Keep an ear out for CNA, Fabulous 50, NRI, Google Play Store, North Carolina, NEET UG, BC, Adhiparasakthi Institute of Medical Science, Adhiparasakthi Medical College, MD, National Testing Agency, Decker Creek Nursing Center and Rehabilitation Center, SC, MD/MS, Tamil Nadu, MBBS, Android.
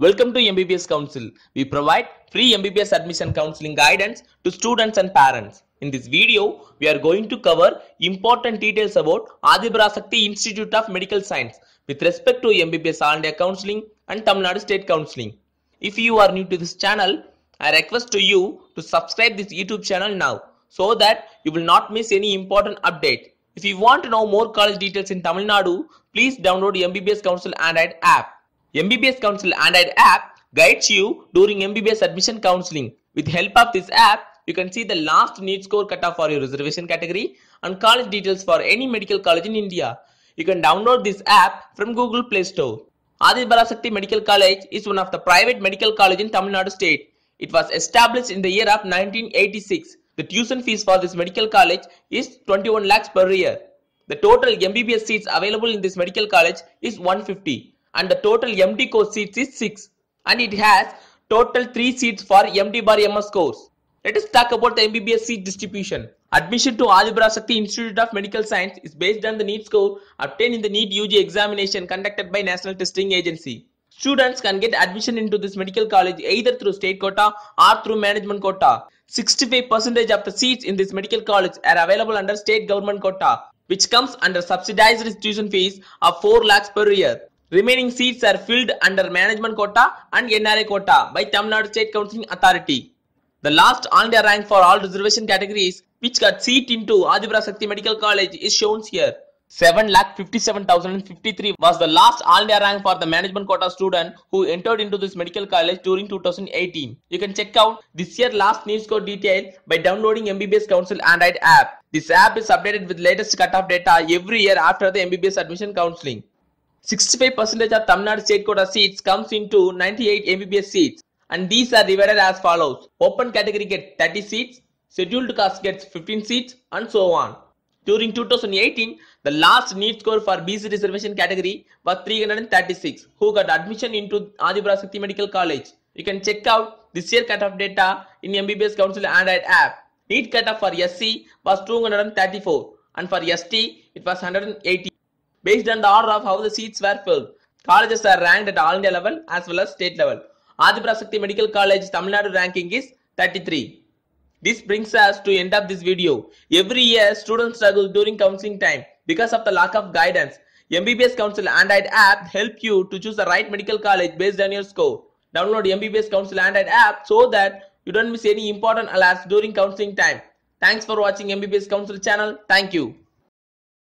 Welcome to MBBS Council. We provide free MBBS admission counseling guidance to students and parents. In this video, we are going to cover important details about Adhiparasakthi Institute of Medical Science with respect to MBBS All India Counseling and Tamil Nadu State Counseling. If you are new to this channel, I request to you to subscribe this YouTube channel now so that you will not miss any important update. If you want to know more college details in Tamil Nadu, please download MBBS Council Android app. MBBS Council Android app guides you during MBBS admission counseling. With help of this app, you can see the last need score cutoff for your reservation category and college details for any medical college in India. You can download this app from Google Play Store. Adhiparasakthi Medical College is one of the private medical colleges in Tamil Nadu state. It was established in the year of 1986. The tuition fees for this medical college is 21 lakhs per year. The total MBBS seats available in this medical college is 150. And the total MD course seats is 6, and it has total 3 seats for MD/MS course. Let us talk about the MBBS seat distribution. Admission to Adhiparasakthi Institute of Medical Science is based on the NEET score obtained in the NEET UG examination conducted by National Testing Agency. Students can get admission into this medical college either through state quota or through management quota. 65% of the seats in this medical college are available under state government quota, which comes under subsidized tuition fees of 4 lakhs per year. Remaining seats are filled under management quota and NRA quota by Tamil Nadu State Counseling Authority. The last All India rank for all reservation categories which got seat into Adhiparasakthi Medical College is shown here. 7,57,053 was the last All India rank for the management quota student who entered into this medical college during 2018. You can check out this year last NEET score detail by downloading MBBS Council Android app. This app is updated with latest cutoff data every year after the MBBS admission counseling. 65% of Tamil Nadu state quota seats comes into 98 MBBS seats, and these are divided as follows. Open category gets 30 seats, scheduled caste gets 15 seats, and so on. During 2018, the last NEET score for BC reservation category was 336, who got admission into Adhiparasakthi Medical College. You can check out this year cutoff data in MBBS Council Android app. NEET cutoff for SC was 234, and for ST it was 180. Based on the order of how the seats were filled, colleges are ranked at All India level as well as state level. Adhiparasakthi Medical College Tamil Nadu ranking is 33. This brings us to end of this video. Every year, students struggle during counseling time because of the lack of guidance. MBBS Council Android app helps you to choose the right medical college based on your score. Download MBBS Council Android app so that you don't miss any important alerts during counseling time. Thanks for watching MBBS Council channel. Thank you.